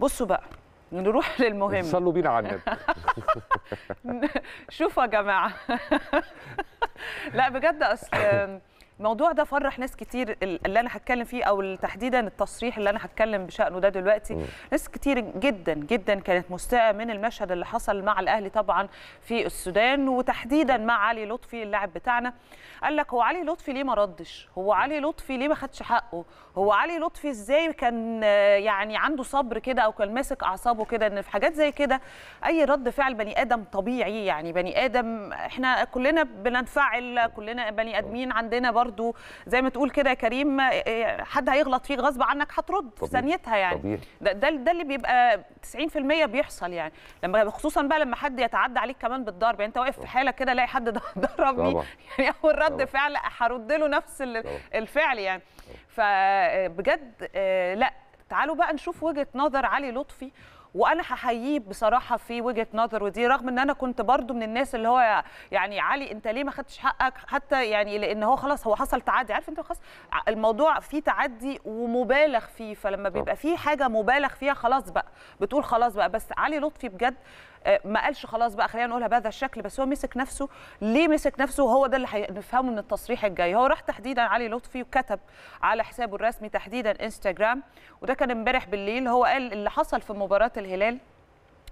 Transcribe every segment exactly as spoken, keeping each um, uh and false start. بصوا بقى نروح للمهم. صلوا بينا على النبي. شوفوا يا جماعه. لا بجد اصل الموضوع ده فرح ناس كتير، اللي انا هتكلم فيه او تحديدا التصريح اللي انا هتكلم بشأنه ده دلوقتي، ناس كتير جدا جدا كانت مستاءه من المشهد اللي حصل مع الاهلي طبعا في السودان، وتحديدا مع علي لطفي اللاعب بتاعنا. قال لك هو علي لطفي ليه ما ردش؟ هو علي لطفي ليه ما خدش حقه؟ هو علي لطفي ازاي كان يعني عنده صبر كده او كان ماسك اعصابه كده؟ ان في حاجات زي كده اي رد فعل بني ادم طبيعي، يعني بني ادم احنا كلنا بننفعل، كلنا بني ادمين عندنا برضو زي ما تقول كده يا كريم، حد هيغلط فيك غصب عنك هترد في ثانيتها يعني. ده, ده ده اللي بيبقى تسعين في المية بيحصل يعني، لما خصوصا بقى لما حد يتعدى عليك كمان بالضرب، يعني انت واقف في حاله كده الاقي حد ضربني يعني اول رد فعل هرد له نفس الفعل يعني. فبجد لا تعالوا بقى نشوف وجهه نظر علي لطفي، وانا هحييه بصراحه في وجهه نظر، ودي رغم ان انا كنت برضو من الناس اللي هو يعني علي انت ليه ما خدتش حقك حتى، يعني لان هو خلاص هو حصل تعدي، عارف انت خلاص الموضوع فيه تعدي ومبالغ فيه، فلما بيبقى فيه حاجه مبالغ فيها خلاص بقى بتقول خلاص بقى. بس علي لطفي بجد ما قالش خلاص بقى خلينا نقولها بهذا الشكل، بس هو مسك نفسه. ليه مسك نفسه؟ هو ده اللي هنفهمه من التصريح الجاي. هو راح تحديدا علي لطفي وكتب على حسابه الرسمي تحديدا انستجرام، وده كان امبارح بالليل، هو قال اللي حصل في مباراه الهلال،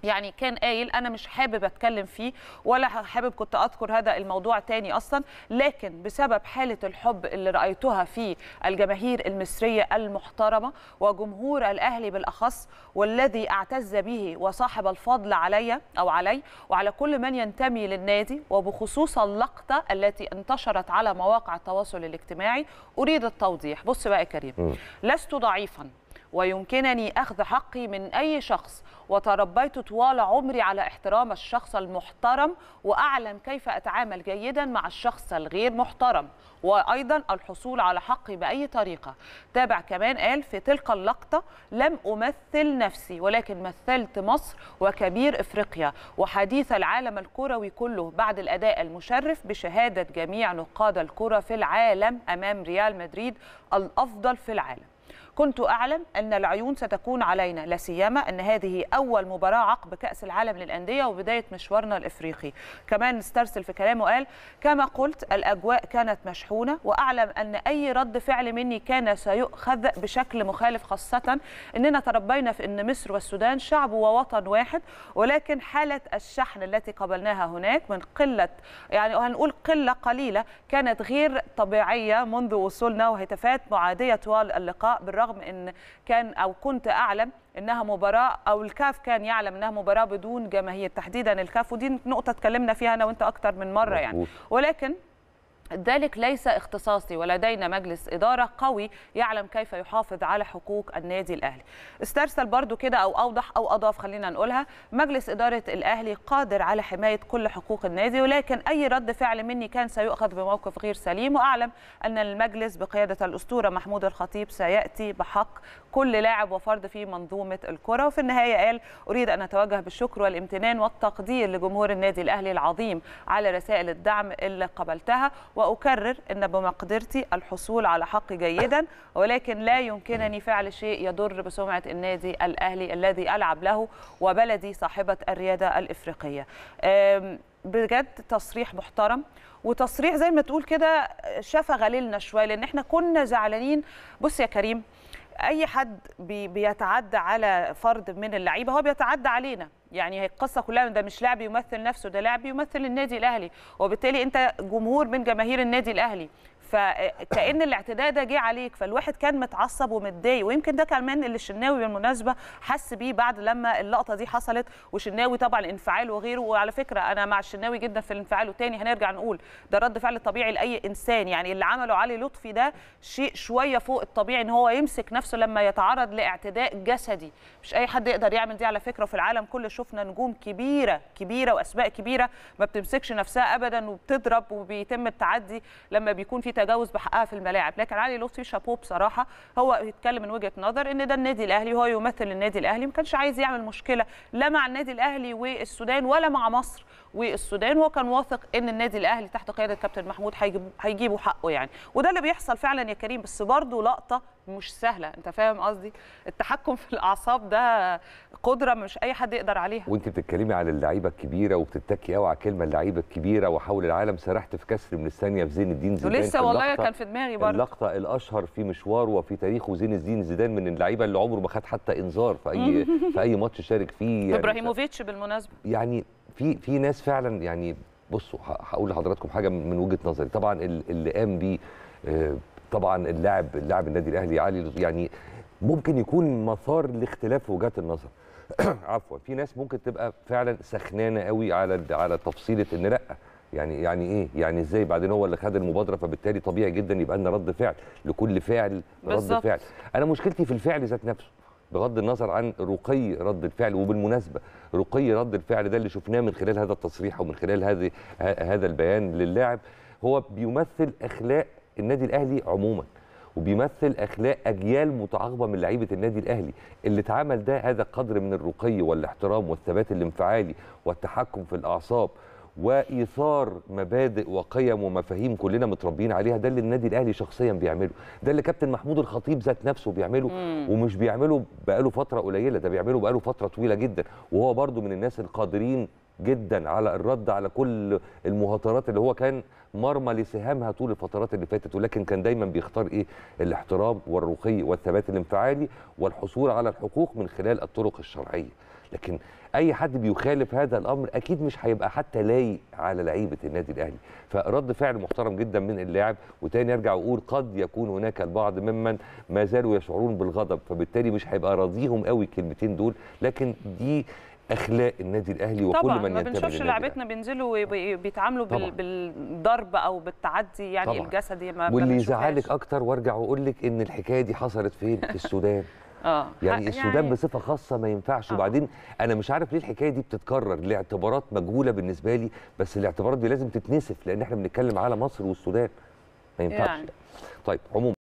يعني كان قايل انا مش حابب اتكلم فيه ولا حابب كنت اذكر هذا الموضوع تاني اصلا، لكن بسبب حاله الحب اللي رايتها في الجماهير المصريه المحترمه وجمهور الاهلي بالاخص، والذي اعتز به وصاحب الفضل علي او علي وعلى كل من ينتمي للنادي، وبخصوص اللقطه التي انتشرت على مواقع التواصل الاجتماعي اريد التوضيح. بص بقى يا كريم، لست ضعيفا ويمكنني أخذ حقي من أي شخص، وتربيت طوال عمري على احترام الشخص المحترم، وأعلم كيف أتعامل جيدا مع الشخص الغير محترم، وأيضا الحصول على حقي بأي طريقة. تابع كمان قال في تلك اللقطة لم أمثل نفسي ولكن مثلت مصر وكبير إفريقيا وحديث العالم الكروي كله، بعد الأداء المشرف بشهادة جميع نقاد الكرة في العالم أمام ريال مدريد الأفضل في العالم. كنت أعلم أن العيون ستكون علينا، لا سيما أن هذه أول مباراة عقب كأس العالم للأندية وبداية مشوارنا الإفريقي. كمان استرسل في كلامه قال كما قلت الأجواء كانت مشحونة، وأعلم أن أي رد فعل مني كان سيؤخذ بشكل مخالف، خاصة أننا تربينا في أن مصر والسودان شعب ووطن واحد، ولكن حالة الشحن التي قابلناها هناك من قلة، يعني هنقول قلة قليلة، كانت غير طبيعية منذ وصولنا، وهتافات معادية طوال اللقاء، بالرغم رغم ان كان او كنت اعلم انها مباراه، او الكاف كان يعلم انها مباراه بدون جماهير تحديدا الكاف، ودي نقطه اتكلمنا فيها انا وانت اكتر من مره يعني، ولكن ذلك ليس اختصاصي، ولدينا مجلس إدارة قوي يعلم كيف يحافظ على حقوق النادي الأهلي. استرسل برضو كده أو أوضح أو أضاف خلينا نقولها، مجلس إدارة الأهلي قادر على حماية كل حقوق النادي، ولكن أي رد فعل مني كان سيؤخذ بموقف غير سليم، وأعلم أن المجلس بقيادة الأسطورة محمود الخطيب سيأتي بحق كل لاعب وفرد في منظومة الكرة. وفي النهاية قال أريد أن أتوجه بالشكر والامتنان والتقدير لجمهور النادي الأهلي العظيم على رسائل الدعم اللي قبلتها، وأكرر أن بمقدرتي الحصول على حقي جيدا، ولكن لا يمكنني فعل شيء يضر بسمعة النادي الأهلي الذي ألعب له وبلدي صاحبة الريادة الإفريقية. بجد تصريح محترم، وتصريح زي ما تقول كده شفى غليلنا شوية، لأن احنا كنا زعلانين. بص يا كريم، أي حد بيتعدى على فرد من اللعيبة هو بيتعدى علينا، يعني هي القصه كلها، ده مش لاعب يمثل نفسه، ده لاعب يمثل النادي الاهلي، وبالتالي انت جمهور من جماهير النادي الاهلي، فكأن الاعتداء ده جه عليك، فالواحد كان متعصب ومتضايق، ويمكن ده كمان اللي الشناوي بالمناسبه حس بيه بعد لما اللقطه دي حصلت، والشناوي طبعا انفعال وغيره. وعلى فكره انا مع الشناوي جدا في الانفعال، وتاني هنرجع نقول ده رد فعل طبيعي لاي انسان، يعني اللي عمله علي لطفي ده شيء شويه فوق الطبيعي، ان هو يمسك نفسه لما يتعرض لاعتداء جسدي، مش اي حد يقدر يعمل دي على فكره. وفي العالم كله شفنا نجوم كبيره كبيره واسماء كبيره ما بتمسكش نفسها ابدا وبتضرب، وبيتم التعدي لما بيكون في تجاوز بحقها في الملاعب، لكن علي لطفي شابوه بصراحه، هو يتكلم من وجهه نظر ان ده النادي الاهلي وهو يمثل النادي الاهلي، ما كانش عايز يعمل مشكله لا مع النادي الاهلي والسودان ولا مع مصر، والسودان، وكان واثق ان النادي الاهلي تحت قياده كابتن محمود هيجيبوا حقه يعني، وده اللي بيحصل فعلا يا كريم. بس برضه لقطه مش سهله، انت فاهم قصدي؟ التحكم في الاعصاب ده قدره مش اي حد يقدر عليها. وانت بتتكلمي على اللعيبه الكبيره وبتتكي قوي على كلمه اللعيبه الكبيره وحول العالم، سرحت في كسر من الثانيه في زين الدين زيدان، ولسه والله كان في دماغي برضه اللقطه الاشهر في مشوار وفي تاريخه زين الدين زيدان، من اللعيبه اللي عمره ما خد حتى انذار في اي في اي ماتش شارك فيه يعني. ابراهيموفيتش بالمناسبه يعني. في في ناس فعلا يعني، بصوا هقول لحضراتكم حاجه من وجهه نظري، طبعا اللي قام بيه طبعا اللاعب اللاعب النادي الاهلي علي لطفي، يعني ممكن يكون مثار لاختلاف وجهات النظر. عفوا، في ناس ممكن تبقى فعلا سخنانه قوي على على تفصيله ان لا يعني يعني ايه يعني ازاي، بعدين هو اللي خد المبادره فبالتالي طبيعي جدا يبقى لنا رد فعل لكل فعل رد فعل. انا مشكلتي في الفعل ذات نفسه بغض النظر عن رقي رد الفعل، وبالمناسبه رقي رد الفعل ده اللي شفناه من خلال هذا التصريح ومن خلال هذه هذا البيان للاعب، هو بيمثل اخلاق النادي الاهلي عموما، وبيمثل اخلاق اجيال متعاقبه من لعيبه النادي الاهلي. اللي اتعمل ده هذا قدر من الرقي والاحترام والثبات الانفعالي والتحكم في الاعصاب وايثار مبادئ وقيم ومفاهيم كلنا متربيين عليها، ده اللي النادي الاهلي شخصيا بيعمله، ده اللي كابتن محمود الخطيب ذات نفسه بيعمله، مم. ومش بيعمله بقاله فتره قليله، ده بيعمله بقاله فتره طويله جدا، وهو برضو من الناس القادرين جدا على الرد على كل المهاترات اللي هو كان مرمى لسهامها طول الفترات اللي فاتت، ولكن كان دايما بيختار ايه؟ الاحترام والرقي والثبات الانفعالي والحصول على الحقوق من خلال الطرق الشرعيه. لكن اي حد بيخالف هذا الامر اكيد مش هيبقى حتى لايق على لعيبه النادي الاهلي، فرد فعل محترم جدا من اللاعب. وتاني ارجع واقول قد يكون هناك البعض ممن ما زالوا يشعرون بالغضب، فبالتالي مش هيبقى راضيهم قوي الكلمتين دول، لكن دي اخلاق النادي الاهلي وكل من ينتمي للنادي. طبعا ما بنشوفش لعيبتنا بينزلوا وبيتعاملوا بالضرب او بالتعدي يعني طبعًا. الجسدي ما واللي يزعلك اكتر، وارجع واقول لك ان الحكايه دي حصلت فين؟ في السودان. اه يعني السودان يعني بصفه خاصه ما ينفعش. وبعدين انا مش عارف ليه الحكايه دي بتتكرر لاعتبارات مجهوله بالنسبه لي، بس الاعتبارات دي لازم تتنسف لان احنا بنتكلم على مصر والسودان، ما ينفعش يعني. طيب عموما